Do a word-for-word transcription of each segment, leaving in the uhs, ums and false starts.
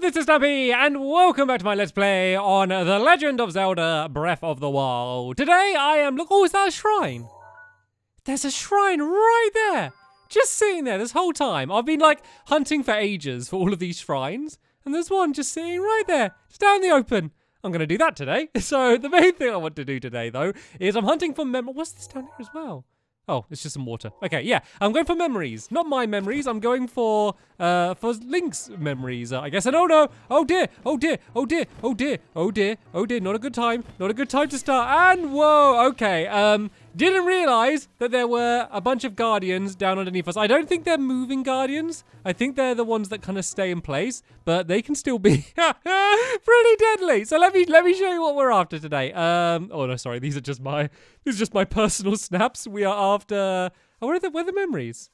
Hello, this is Snappy, and welcome back to my Let's Play on The Legend of Zelda Breath of the Wild. Today I am- look, oh, is that a shrine? There's a shrine right there! Just sitting there this whole time. I've been, like, hunting for ages for all of these shrines, and there's one just sitting right there, just out in the open. I'm gonna do that today. So, the main thing I want to do today, though, is I'm hunting for mem- what's this down here as well? Oh, it's just some water. Okay, yeah. I'm going for memories. Not my memories. I'm going for, uh, for Link's memories, uh, I guess. And oh no! Oh dear! Oh dear! Oh dear! Oh dear! Oh dear! Oh dear! Not a good time. Not a good time to start. And whoa! Okay, um, didn't realise that there were a bunch of guardians down underneath us. I don't think they're moving guardians. I think they're the ones that kind of stay in place, but they can still be pretty deadly. So let me, let me show you what we're after today. Um, oh no, sorry. These are just my, these are just my personal snaps. We are after After, oh, where are the where are the memories?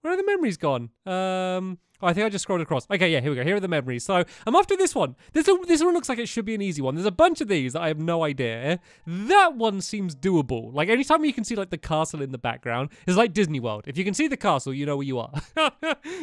Where are the memories gone? Um, oh, I think I just scrolled across. Okay, yeah, here we go. Here are the memories. So I'm after this one. This this one looks like it should be an easy one. There's a bunch of these that I have no idea. That one seems doable. Like anytime you can see like the castle in the background, it's like Disney World. If you can see the castle, you know where you are.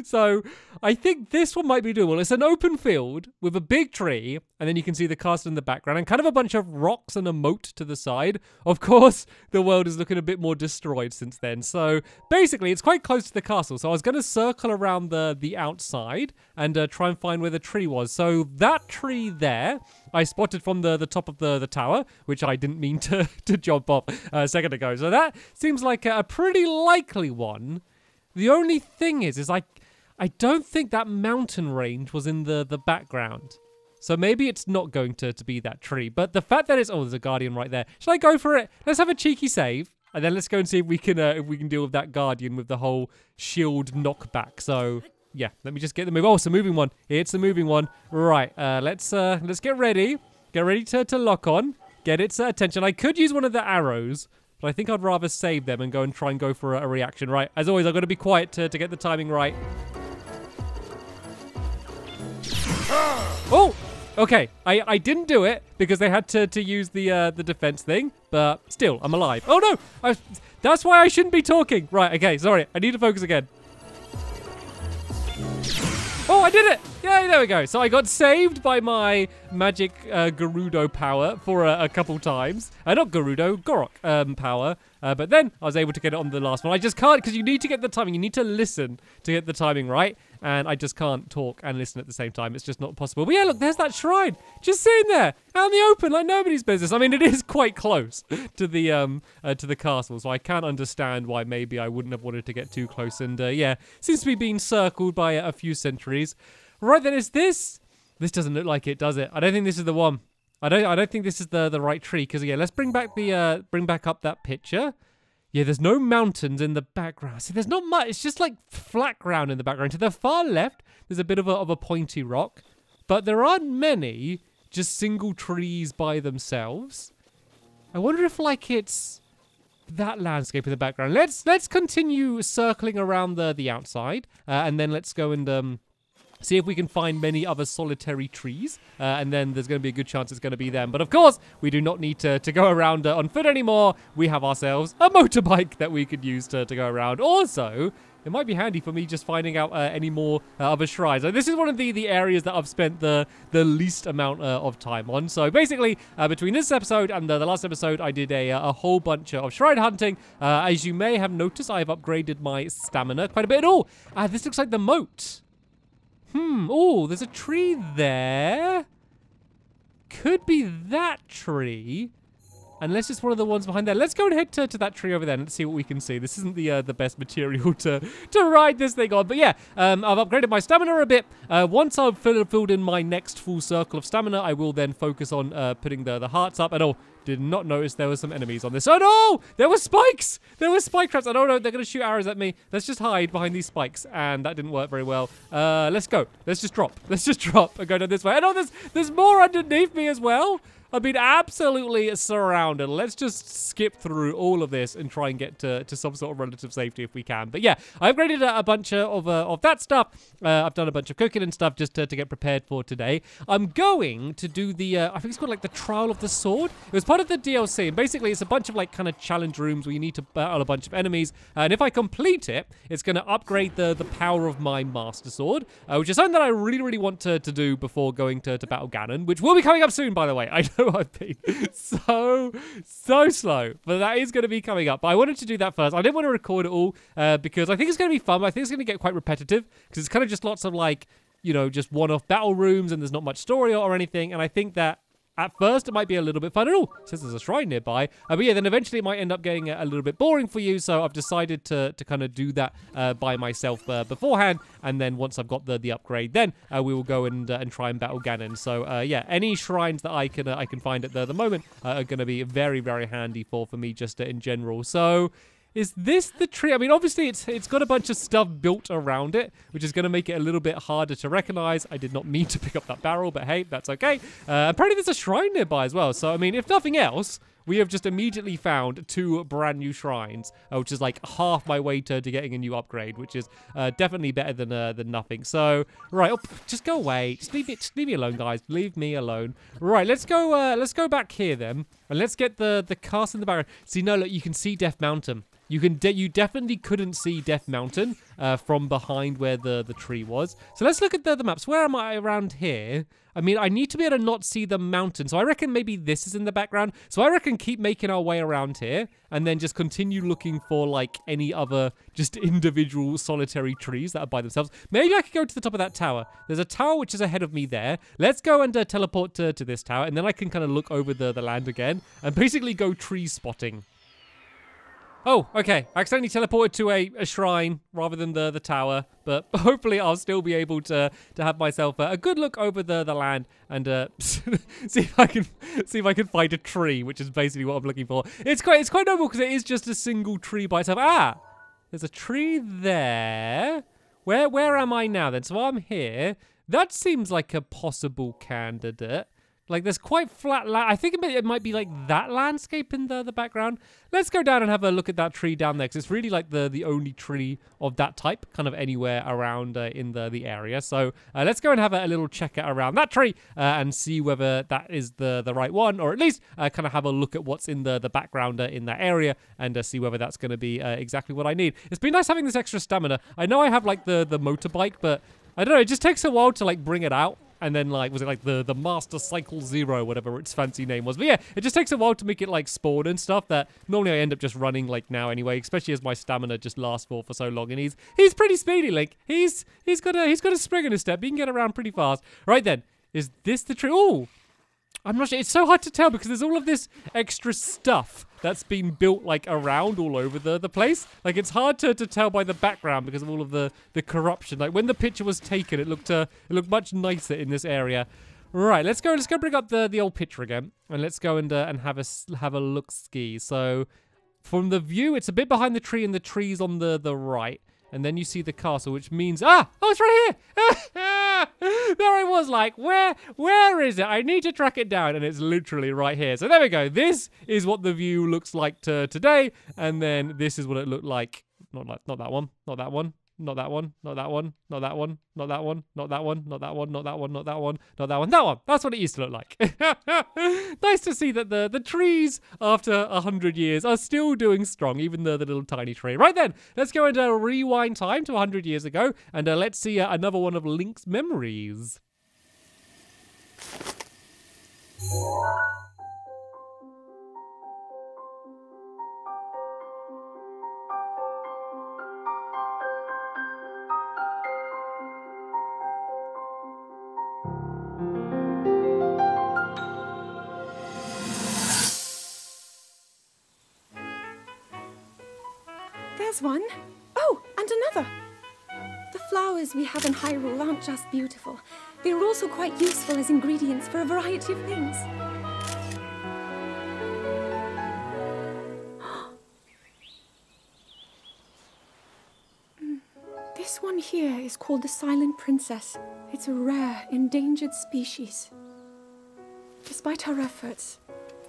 So I think this one might be doable. It's an open field with a big tree, and then you can see the castle in the background and kind of a bunch of rocks and a moat to the side. Of course, the world is looking a bit more destroyed since then. So basically, it's quite close to the castle. So I was going to circle around the, the outside and uh, try and find where the tree was. So that tree there, I spotted from the, the top of the, the tower, which I didn't mean to, to jump off a second ago. So that seems like a pretty likely one. The only thing is, is I, I don't think that mountain range was in the, the background. So maybe it's not going to, to be that tree. But the fact that it's... oh, there's a guardian right there. Should I go for it? Let's have a cheeky save. And then let's go and see if we can uh, if we can deal with that guardian with the whole shield knockback. So, yeah. Let me just get the move. Oh, it's a moving one. It's a moving one. Right. Uh, let's uh, let's get ready. Get ready to, to lock on. Get its uh, attention. I could use one of the arrows. But I think I'd rather save them and go and try and go for a, a reaction. Right. As always, I've got to be quiet to, to get the timing right. Oh! Okay, I, I didn't do it because they had to, to use the uh, the defense thing, but still, I'm alive. Oh no, I, that's why I shouldn't be talking. Right, okay, sorry, I need to focus again. Oh, I did it! Yay, there we go. So I got saved by my magic uh, Gerudo power for a, a couple times. Uh, not Gerudo, Gorok um, power. Uh, but then I was able to get it on the last one. I just can't, because you need to get the timing. You need to listen to get the timing right. And I just can't talk and listen at the same time. It's just not possible. But yeah, look, there's that shrine. Just sitting there out in the open like nobody's business. I mean, it is quite close to the um uh, to the castle. So I can't understand why maybe I wouldn't have wanted to get too close. And uh, yeah, seems to be being circled by a few sentries. Right then, is this? This doesn't look like it, does it? I don't think this is the one. I don't I don't think this is the, the right tree. Because yeah, let's bring back the uh, bring back up that picture. Yeah, there's no mountains in the background. See, there's not much. It's just like flat ground in the background. To the far left, there's a bit of a, of a pointy rock. But there aren't many just single trees by themselves. I wonder if like it's that landscape in the background. Let's let's continue circling around the, the outside. Uh, and then let's go and... Um, see if we can find many other solitary trees, uh, and then there's going to be a good chance it's going to be them. But of course, we do not need to, to go around uh, on foot anymore. We have ourselves a motorbike that we could use to, to go around. Also, it might be handy for me just finding out uh, any more uh, other shrines. So this is one of the, the areas that I've spent the, the least amount uh, of time on. So basically, uh, between this episode and the, the last episode, I did a, a whole bunch of shrine hunting. Uh, as you may have noticed, I've upgraded my stamina quite a bit. Oh, uh, this looks like the moat. Hmm, oh, there's a tree there. Could be that tree. Unless it's one of the ones behind there. Let's go and head to, to that tree over there and let's see what we can see. This isn't the uh, the best material to, to ride this thing on. But yeah, um, I've upgraded my stamina a bit. Uh, once I've filled, filled in my next full circle of stamina, I will then focus on uh, putting the, the hearts up. And oh, did not notice there were some enemies on this. Oh no! There were spikes! There were spike traps. I don't know, they're going to shoot arrows at me. Let's just hide behind these spikes. And that didn't work very well. Uh, let's go. Let's just drop. Let's just drop and go down this way. And oh, there's, there's more underneath me as well. I've been absolutely surrounded. Let's just skip through all of this and try and get to, to some sort of relative safety if we can. But yeah, I've upgraded a, a bunch of uh, of that stuff. Uh, I've done a bunch of cooking and stuff just to, to get prepared for today. I'm going to do the, uh, I think it's called like the Trial of the Sword. It was part part of the D L C. And basically, it's a bunch of like kind of challenge rooms where you need to battle a bunch of enemies. And if I complete it, it's going to upgrade the the power of my Master Sword, uh, which is something that I really, really want to, to do before going to, to battle Ganon, which will be coming up soon, by the way. I know I've been so, so slow, but that is going to be coming up. But I wanted to do that first. I didn't want to record it all uh, because I think it's going to be fun. I think it's going to get quite repetitive because it's kind of just lots of like, you know, just one-off battle rooms and there's not much story or anything. And I think that at first, it might be a little bit fun. Oh, since there's a shrine nearby. Uh, but yeah, then eventually it might end up getting a, a little bit boring for you. So I've decided to, to kind of do that uh, by myself uh, beforehand. And then once I've got the, the upgrade, then uh, we will go and uh, and try and battle Ganon. So uh, yeah, any shrines that I can uh, I can find at the, the moment uh, are going to be very, very handy for, for me just uh, in general. So is this the tree? I mean, obviously, it's it's got a bunch of stuff built around it, which is going to make it a little bit harder to recognize. I did not mean to pick up that barrel, but hey, that's okay. Uh, apparently, there's a shrine nearby as well. So, I mean, if nothing else, we have just immediately found two brand new shrines, uh, which is like half my way to, to getting a new upgrade, which is uh, definitely better than uh, than nothing. So, right, oh, just go away. Just leave, it, just leave me alone, guys. Leave me alone. Right, let's go uh, Let's go back here then, and let's get the, the castle in the background. See, no, look, you can see Death Mountain. You can de you definitely couldn't see Death Mountain uh, from behind where the, the tree was. So let's look at the, the maps. Where am I around here? I mean, I need to be able to not see the mountain. So I reckon maybe this is in the background. So I reckon keep making our way around here and then just continue looking for like any other just individual solitary trees that are by themselves. Maybe I could go to the top of that tower. There's a tower which is ahead of me there. Let's go and uh, teleport to, to this tower and then I can kind of look over the, the land again and basically go tree spotting. Oh, okay. I accidentally teleported to a, a shrine rather than the, the tower, but hopefully I'll still be able to to have myself a, a good look over the, the land and uh, see if I can see if I can find a tree, which is basically what I'm looking for. It's quite it's quite noble because it is just a single tree by itself. Ah, there's a tree there. Where where am I now then? So I'm here. That seems like a possible candidate. Like, there's quite flat land. I think it, may, it might be, like, that landscape in the, the background. Let's go down and have a look at that tree down there, because it's really, like, the, the only tree of that type kind of anywhere around uh, in the, the area. So uh, let's go and have a, a little check around that tree uh, and see whether that is the, the right one, or at least uh, kind of have a look at what's in the, the background uh, in that area and uh, see whether that's going to be uh, exactly what I need. It's been nice having this extra stamina. I know I have, like, the, the motorbike, but I don't know. It just takes a while to, like, bring it out. And then, like, was it like the, the Master Cycle Zero, whatever its fancy name was? But yeah, it just takes a while to make it, like, spawn and stuff that normally I end up just running, like, now anyway, especially as my stamina just lasts for for so long. And he's he's pretty speedy, Link. He's, he's, got, a, he's got a spring in his step. He can get around pretty fast. Right then, is this the tree? Oh, I'm not sure. It's so hard to tell because there's all of this extra stuff that's been built, like, around all over the, the place. Like, it's hard to, to tell by the background because of all of the, the corruption. Like, when the picture was taken, it looked uh, it looked much nicer in this area. Right, let's go let's go bring up the, the old picture again. And let's go and, uh, and have a, have a look-ski. So, from the view, it's a bit behind the tree and the tree's on the, the right. And then you see the castle, which means... Ah! Oh, it's right here! There I was like, where where is it? I need to track it down. And it's literally right here. So there we go. This is what the view looks like to today. And then this is what it looked like. Not like, not that one. Not that one. Not that one, not that one, not that one, not that one, not that one, not that one, not that one, not that one, not that one, that one. That's what it used to look like. Nice to see that the, the trees, after a hundred years, are still doing strong, even though the little tiny tree. Right then, let's go and uh, rewind time to a hundred years ago, and uh, let's see uh, another one of Link's memories. There's one. Oh, and another. The flowers we have in Hyrule aren't just beautiful. They are also quite useful as ingredients for a variety of things. This one here is called the Silent Princess. It's a rare, endangered species. Despite our efforts,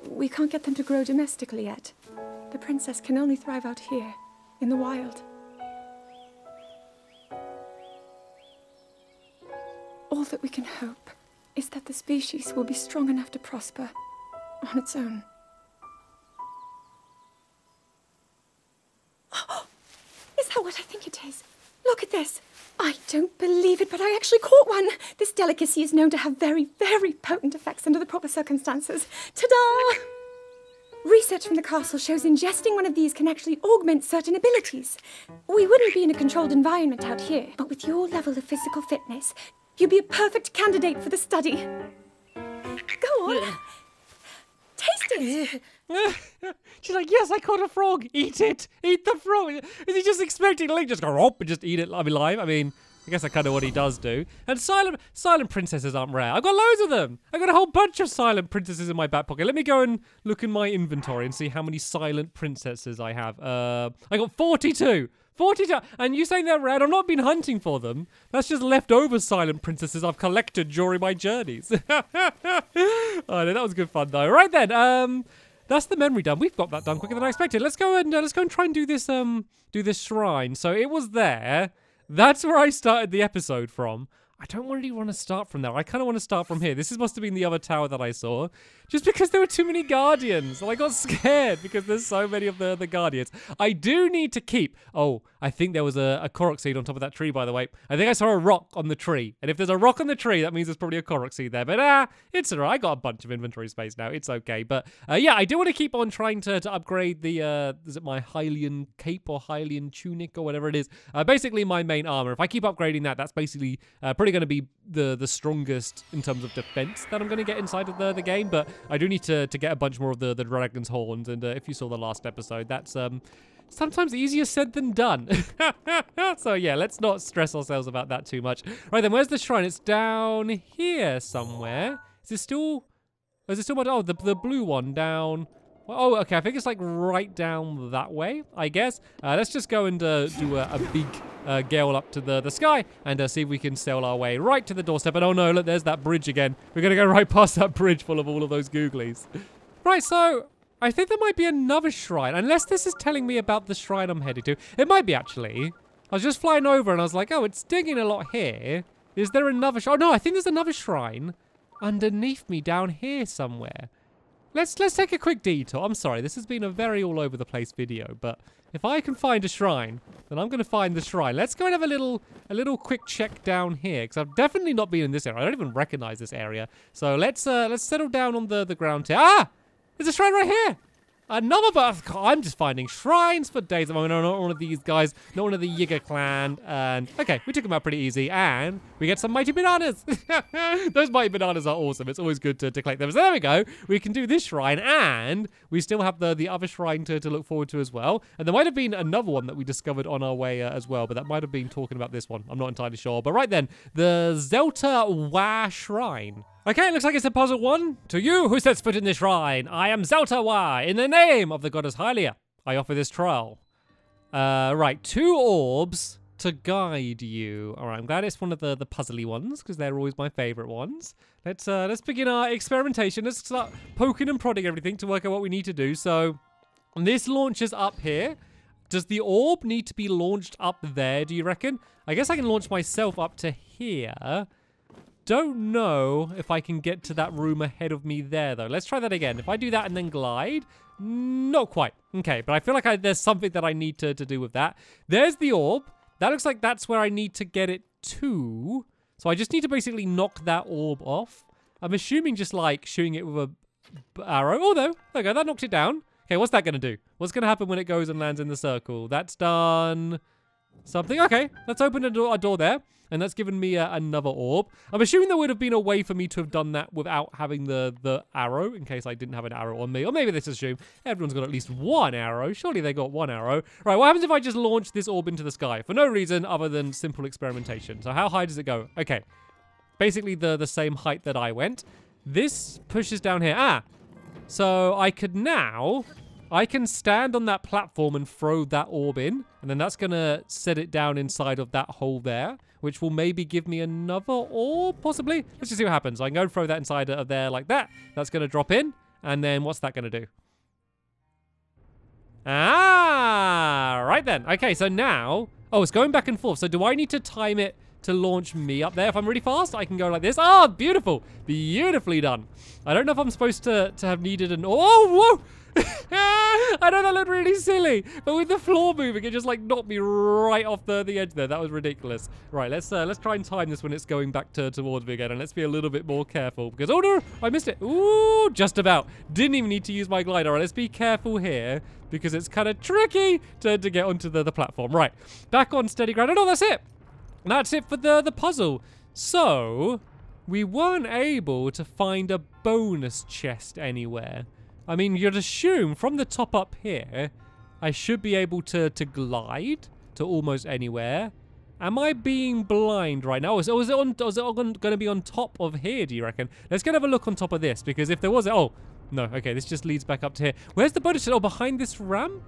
we can't get them to grow domestically yet. The princess can only thrive out here. In the wild. All that we can hope is that the species will be strong enough to prosper on its own. but I actually caught one. This delicacy is known to have very, very potent effects under the proper circumstances. Ta-da! Research from the castle shows ingesting one of these can actually augment certain abilities. We wouldn't be in a controlled environment out here, but with your level of physical fitness, you'd be a perfect candidate for the study. Go on. Taste it. She's like, yes, I caught a frog. Eat it. Eat the frog. Is he just expecting Link just go up and just eat it alive? I mean, I guess that's kind of what he does do. And silent silent princesses aren't rare. I've got loads of them. I've got a whole bunch of silent princesses in my back pocket. Let me go and look in my inventory and see how many silent princesses I have. Uh, I got forty-two. forty-two. And you saying they're rare? I've not been hunting for them. That's just leftover silent princesses I've collected during my journeys. Oh, no, that was good fun, though. Right then. Um... That's the memory done. We've got that done quicker than I expected. Let's go and uh, let's go and try and do this um do this shrine. So it was there. That's where I started the episode from. I don't really want to start from there. I kind of want to start from here. This is, must have been the other tower that I saw. Just because there were too many guardians. And I got scared because there's so many of the, the guardians. I do need to keep... Oh, I think there was a, a Korok seed on top of that tree, by the way. I think I saw a rock on the tree. And if there's a rock on the tree, that means there's probably a Korok seed there. But ah, it's all right. I got a bunch of inventory space now. It's okay. But uh, yeah, I do want to keep on trying to, to upgrade the... Uh, is it my Hylian cape or Hylian tunic or whatever it is? Uh, basically, my main armor. If I keep upgrading that, that's basically... Uh, pretty going to be the the strongest in terms of defense that I'm going to get inside of the, the game, but I do need to, to get a bunch more of the, the dragon's horns, and uh, if you saw the last episode, that's um sometimes easier said than done. So yeah, let's not stress ourselves about that too much. Right then, where's the shrine? It's down here somewhere. Is it still... Is it still... Oh, the, the blue one down... Oh, okay, I think it's like right down that way, I guess. Uh, let's just go and uh, do a, a big uh, gale up to the, the sky and uh, see if we can sail our way right to the doorstep. And oh no, look, there's that bridge again. We're going to go right past that bridge full of all of those googlies. Right, so I think there might be another shrine, unless this is telling me about the shrine I'm headed to. It might be, actually. I was just flying over and I was like, oh, it's digging a lot here. Is there another shrine? Oh no, I think there's another shrine underneath me down here somewhere. Let's let's take a quick detour. I'm sorry, this has been a very all over the place video, but if I can find a shrine, then I'm gonna find the shrine. Let's go and have a little a little quick check down here, because I've definitely not been in this area. I don't even recognize this area. So let's uh, let's settle down on the the ground here. Ah, there's a shrine right here. Another, but I'm just finding shrines for days. I mean, I'm not one of these guys, not one of the Yiga clan. And okay, we took them out pretty easy, and we get some mighty bananas. Those mighty bananas are awesome. It's always good to, to collect them. So there we go. We can do this shrine, and we still have the, the other shrine to, to look forward to as well. And there might have been another one that we discovered on our way uh, as well, but that might have been talking about this one. I'm not entirely sure. But right then, the Zelta Wah Shrine. Okay, it looks like it's a puzzle one. To you who sets foot in this shrine, I am Zelta Wah, in the name of the goddess Hylia. I offer this trial. Uh, right, two orbs to guide you. All right, I'm glad it's one of the, the puzzly ones, because they're always my favorite ones. Let's uh, let's begin our experimentation. Let's start poking and prodding everything to work out what we need to do. So, this launches up here. Does the orb need to be launched up there, do you reckon? I guess I can launch myself up to here. Don't know if I can get to that room ahead of me there, though. Let's try that again. If I do that and then glide, not quite. Okay, but I feel like I, there's something that I need to, to do with that. There's the orb. That looks like that's where I need to get it to. So I just need to basically knock that orb off. I'm assuming just like shooting it with a arrow. Oh, no. There we go. That knocked it down. Okay, what's that going to do? What's going to happen when it goes and lands in the circle? That's done... Something. Okay, let's open a door, a door there, and that's given me uh, another orb. I'm assuming there would have been a way for me to have done that without having the the arrow, in case I didn't have an arrow on me. Or maybe let's assume everyone's got at least one arrow. Surely they got one arrow. Right, what happens if I just launch this orb into the sky for no reason other than simple experimentation? So how high does it go? Okay, basically the, the same height that I went. This pushes down here. Ah, so I could now... I can stand on that platform and throw that orb in, and then that's going to set it down inside of that hole there, which will maybe give me another orb, possibly? Let's just see what happens. I can go and throw that inside of there like that. That's going to drop in, and then what's that going to do? Ah, right then. Okay, so now... Oh, it's going back and forth. So do I need to time it to launch me up there. If I'm really fast, I can go like this. Ah, oh, beautiful. Beautifully done. I don't know if I'm supposed to, to have needed an... Oh, whoa! I know that looked really silly, but with the floor moving, it just like knocked me right off the, the edge there. That was ridiculous. Right, let's uh, let's try and time this when it's going back to, towards me again, and let's be a little bit more careful because, oh no, I missed it. Ooh, just about. Didn't even need to use my glider. All right, let's be careful here because it's kind of tricky to, to get onto the, the platform. Right, back on steady ground. Oh no, that's it. That's it for the, the puzzle. So, we weren't able to find a bonus chest anywhere. I mean, you'd assume from the top up here, I should be able to, to glide to almost anywhere. Am I being blind right now? Or is, or is it, on, or is it going to be on top of here, do you reckon? Let's go and have a look on top of this, because if there was... Oh, no. Okay, this just leads back up to here. Where's the bonus chest? Oh, behind this ramp?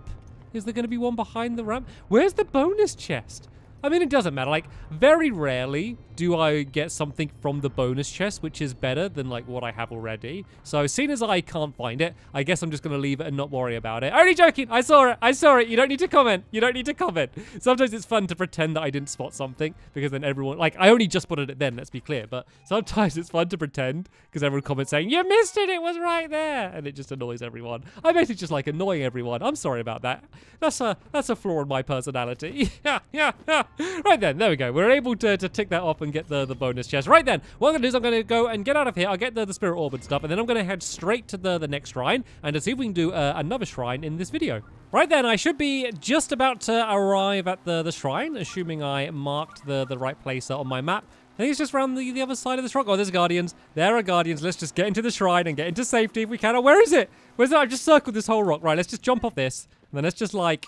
Is there going to be one behind the ramp? Where's the bonus chest? I mean, it doesn't matter. Like, very rarely do I get something from the bonus chest, which is better than, like, what I have already. So, seeing as I can't find it, I guess I'm just going to leave it and not worry about it. Only joking! I saw it! I saw it! You don't need to comment! You don't need to comment! Sometimes it's fun to pretend that I didn't spot something, because then everyone... Like, I only just spotted it then, let's be clear. But sometimes it's fun to pretend, because everyone comments saying, you missed it! It was right there! And it just annoys everyone. I basically just like annoying everyone. I'm sorry about that. That's a, that's a flaw in my personality. Yeah, yeah, yeah. Right then, there we go. We're able to, to tick that off and get the, the bonus chest. Right then, what I'm going to do is I'm going to go and get out of here. I'll get the, the spirit orb and stuff, and then I'm going to head straight to the, the next shrine and to see if we can do uh, another shrine in this video. Right then, I should be just about to arrive at the, the shrine, assuming I marked the, the right place on my map. I think it's just around the, the other side of this rock. Oh, there's guardians. There are guardians. Let's just get into the shrine and get into safety if we can. Oh, where is it? Where's it? I've just circled this whole rock. Right, let's just jump off this, and then let's just like...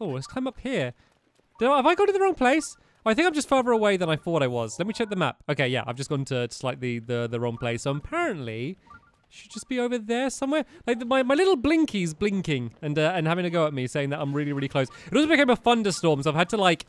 Oh, let's climb up here. Have I gone to the wrong place? I think I'm just further away than I thought I was. Let me check the map. Okay, yeah, I've just gone to slightly the, the wrong place. So apparently, should just be over there somewhere. Like the, my, my little blinky's blinking and uh, and having a go at me, saying that I'm really, really close. It also became a thunderstorm, so I've had to like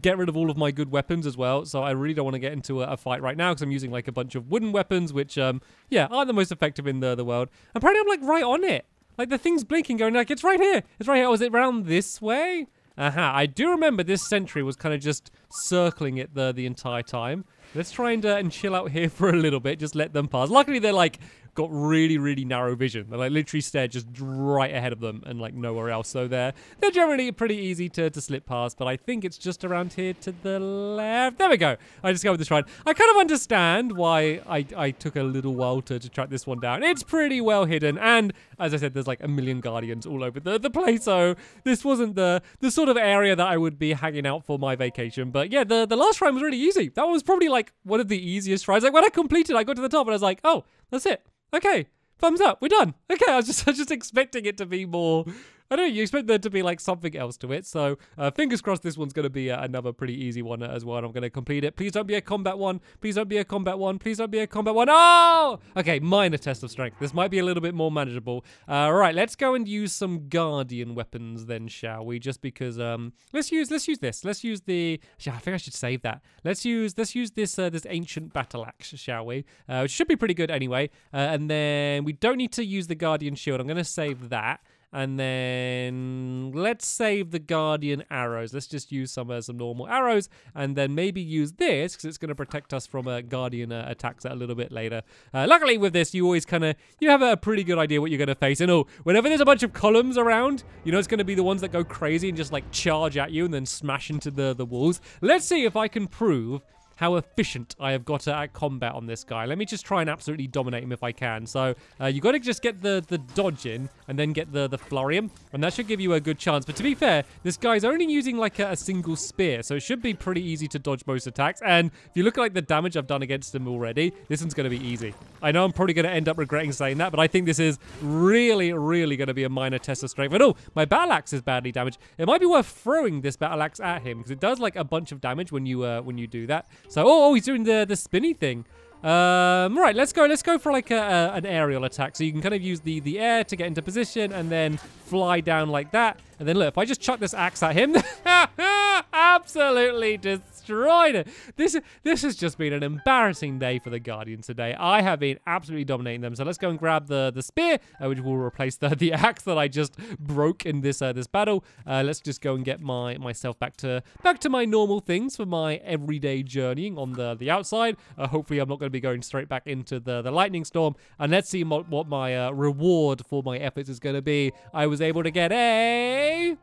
get rid of all of my good weapons as well. So I really don't want to get into a, a fight right now because I'm using like a bunch of wooden weapons, which, um, yeah, aren't the most effective in the, the world. Apparently, I'm like right on it. Like the thing's blinking, going like, it's right here. It's right here. Oh, is it round this way? Aha, I do remember this sentry was kind of just circling it the, the entire time. Let's try and, uh, and chill out here for a little bit. Just let them pass. Luckily, they're like got really, really narrow vision. They like literally stared just right ahead of them and like nowhere else. So they're, they're generally pretty easy to, to slip past. But I think it's just around here to the left. There we go. I discovered the shrine. I kind of understand why I, I took a little while to, to track this one down. It's pretty well hidden. And as I said, there's like a million guardians all over the, the place. So this wasn't the, the sort of area that I would be hanging out for my vacation. But yeah, the, the last shrine was really easy. That one was probably like one of the easiest shrines. Like when I completed, I got to the top and I was like, oh, that's it. Okay, thumbs up, we're done. Okay, I was just I was just expecting it to be more... I don't know, you expect there to be like something else to it. So uh, fingers crossed this one's going to be uh, another pretty easy one as well. And I'm going to complete it. Please don't be a combat one. Please don't be a combat one. Please don't be a combat one. Oh! Okay, minor test of strength. This might be a little bit more manageable. Uh, right, let's go and use some guardian weapons then, shall we? Just because, um, let's use, let's use this. Let's use the, I think I should save that. Let's use, let's use this, uh, this ancient battle axe, shall we? Uh, which should be pretty good anyway. Uh, and then we don't need to use the guardian shield. I'm going to save that. And then let's save the guardian arrows. Let's just use some uh, some normal arrows and then maybe use this because it's going to protect us from uh, guardian uh, attacks a little bit later. Uh, luckily with this, you always kind of, you have a pretty good idea what you're going to face. And oh, whenever there's a bunch of columns around, you know it's going to be the ones that go crazy and just like charge at you and then smash into the, the walls. Let's see if I can prove how efficient I have got at combat on this guy. Let me just try and absolutely dominate him if I can. So uh, you got to just get the, the dodge in and then get the, the flurry him. And that should give you a good chance. But to be fair, this guy's only using like a, a single spear. So it should be pretty easy to dodge most attacks. And if you look at like the damage I've done against him already, this one's going to be easy. I know I'm probably going to end up regretting saying that. But I think this is really, really going to be a minor test of strength. But oh, my battle axe is badly damaged. It might be worth throwing this battle axe at him. Because it does like a bunch of damage when you, uh, when you do that. So, oh, oh, he's doing the, the spinny thing. Um, right, let's go. Let's go for like a, a, an aerial attack. So you can kind of use the, the air to get into position and then fly down like that. And then look, if I just chuck this axe at him, absolutely destroyed it. This, this has just been an embarrassing day for the Guardians today. I have been absolutely dominating them. So let's go and grab the, the spear, uh, which will replace the, the axe that I just broke in this uh, this battle. Uh, let's just go and get my myself back to back to my normal things for my everyday journeying on the, the outside. Uh, hopefully I'm not going to be going straight back into the, the lightning storm. And let's see what, what my uh, reward for my efforts is going to be. I was able to get a...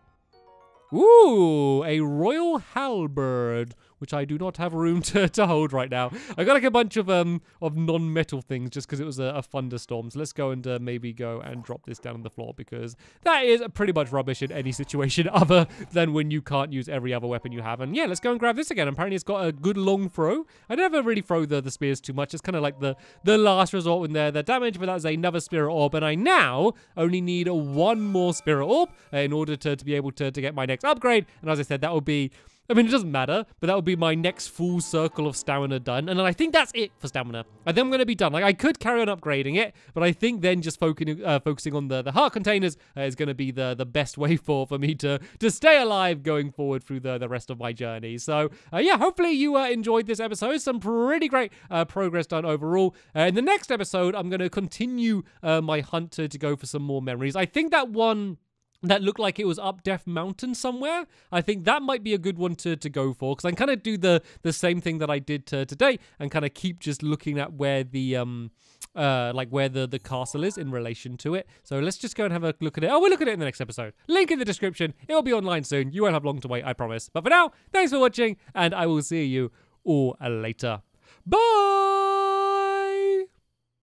Ooh, a royal halberd, which I do not have room to, to hold right now. I got like a bunch of um of non-metal things just because it was a, a thunderstorm. So let's go and uh, maybe go and drop this down on the floor, because that is pretty much rubbish in any situation other than when you can't use every other weapon you have. And yeah, let's go and grab this again. Apparently it's got a good long throw. I never really throw the, the spears too much. It's kind of like the, the last resort when they're, they're damaged, but that's another spirit orb. And I now only need one more spirit orb in order to, to be able to, to get my next upgrade. And as I said, that will be... I mean, it doesn't matter, but that would be my next full circle of stamina done. And then I think that's it for stamina. I think I'm going to be done. Like, I could carry on upgrading it, but I think then just focusing uh, focusing on the, the heart containers uh, is going to be the, the best way for, for me to, to stay alive going forward through the, the rest of my journey. So, uh, yeah, hopefully you uh, enjoyed this episode. Some pretty great uh, progress done overall. Uh, in the next episode, I'm going to continue uh, my hunt to, to go for some more memories. I think that one... that looked like it was up Death Mountain somewhere. I think that might be a good one to, to go for, because I can kind of do the, the same thing that I did to today and kind of keep just looking at where the um uh like where the, the castle is in relation to it. So let's just go and have a look at it. Oh, we'll look at it in the next episode. Link in the description. It'll be online soon. You won't have long to wait, I promise. But for now, thanks for watching, and I will see you all later. Bye!